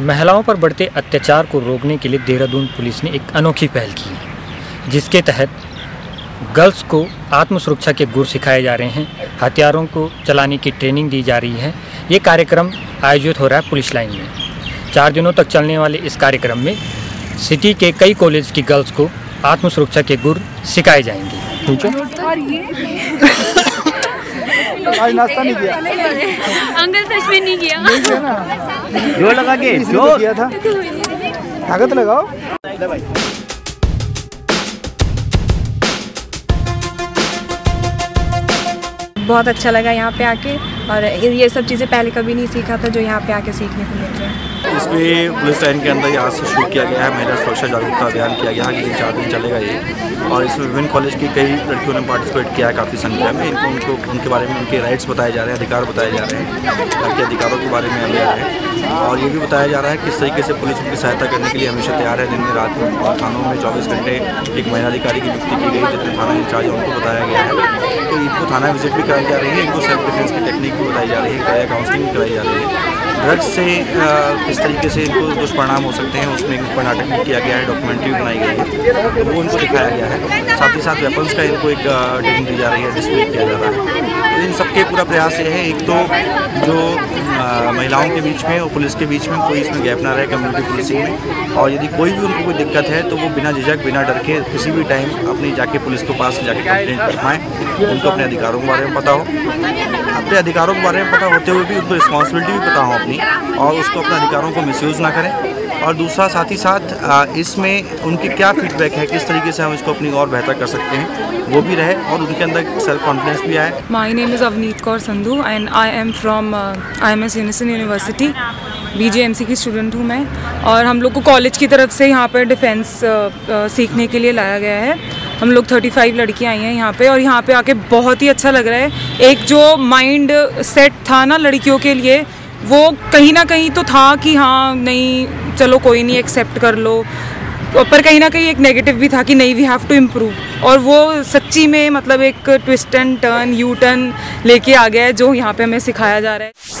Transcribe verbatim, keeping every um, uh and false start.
महिलाओं पर बढ़ते अत्याचार को रोकने के लिए देहरादून पुलिस ने एक अनोखी पहल की है, जिसके तहत गर्ल्स को आत्मसुरक्षा के गुर सिखाए जा रहे हैं, हथियारों को चलाने की ट्रेनिंग दी जा रही है। ये कार्यक्रम आयोजित हो रहा है पुलिस लाइन में। चार दिनों तक चलने वाले इस कार्यक्रम में सिटी के कई कॉलेज की गर्ल्स को आत्मसुरक्षा के गुर सिखाए जाएंगे। आज नाश्ता नहीं किया अंकल, सच में नहीं किया, जोर लगा के जोर किया था, ताकत लगाओ। बहुत अच्छा लगा यहाँ पे आके, और ये सब चीज़ें पहले कभी नहीं सीखा था जो यहाँ पे आके सीखने को मिल रहा है। इसमें पुलिस लाइन के अंदर यहाँ से शुरू किया गया है, महिला सुरक्षा जागरूकता अभियान किया गया है, चार दिन चलेगा ये। और इसमें विभिन्न कॉलेज की कई लड़कियों ने पार्टिसिपेट किया है काफ़ी संख्या में। इनको उनको उनके बारे में उनके राइट्स बताए जा रहे हैं, अधिकार बताए जा रहे हैं, उनके अधिकारों के बारे में अवेयर है। और ये भी बताया जा रहा है किस तरीके से पुलिस उनकी सहायता करने के लिए हमेशा तैयार है, दिन में रात में। और थानों में चौबीस घंटे एक महिला अधिकारी की नियुक्ति की गई, जितने थाना इंचार्ज उनको बताया गया है। तो इनको थाना विजिट भी कराई जा रही है, इनको सेल्फ डिफेंस की टेक्निक भी बताई जा रही है, कराया काउंसलिंग भी कराई जा रही है। ड्रग्स से किस तरीके से इनको दुष्परिणाम हो सकते हैं उसमें इनको नाटक भी किया गया है, डॉक्यूमेंट्री बनाई गई है, तो वो इनको दिखाया गया है। साथ ही साथ वेपन्स का इनको एक ट्रेनिंग दी जा रही है, डिस्प्ले किया जा रहा है। तो इन सबके पूरा प्रयास ये है, एक तो जो महिलाओं के बीच में और पुलिस के बीच में कोई इसमें गैप ना रहे कम्युनिटी पुलिसिंग में। और यदि कोई भी उनको कोई दिक्कत है तो वो बिना झिझक बिना डर के किसी भी टाइम अपनी जाके पुलिस के पास जाके कंप्लेंट कर पाएँ। उनको अपने अधिकारों के बारे में पता हो, अपने अधिकारों के बारे में पता होते हुए भी उनको रिस्पॉन्सिबिलिटी भी पता हो अपनी, और उसको अपने अधिकारों को मिसयूज़ ना करें। और दूसरा साथ ही साथ इसमें उनके क्या फीडबैक है, किस तरीके से हम इसको अपनी और बेहतर कर सकते हैं, वो भी रहे और उनके अंदर सेल्फ कॉन्फिडेंस भी आए। My name is Avneet Kaur Sandhu and I am from I M S Unison university, BJMC की स्टूडेंट हूँ मैं। और हम लोग को कॉलेज की तरफ से यहाँ पर डिफेंस सीखने के लिए लाया गया है। हम लोग पैंतीस लड़कियाँ आई हैं यहाँ पे, और यहाँ पे आके बहुत ही अच्छा लग रहा है। एक जो माइंड सेट था ना लड़कियों के लिए, वो कहीं ना कहीं तो था कि हाँ नहीं चलो कोई नहीं एक्सेप्ट कर लो, पर कहीं ना कहीं एक नेगेटिव भी था कि नहीं वी हैव टू इम्प्रूव। और वो सच्ची में मतलब एक twist and turn, U turn लेके आ गया है जो यहाँ पे हमें सिखाया जा रहा है।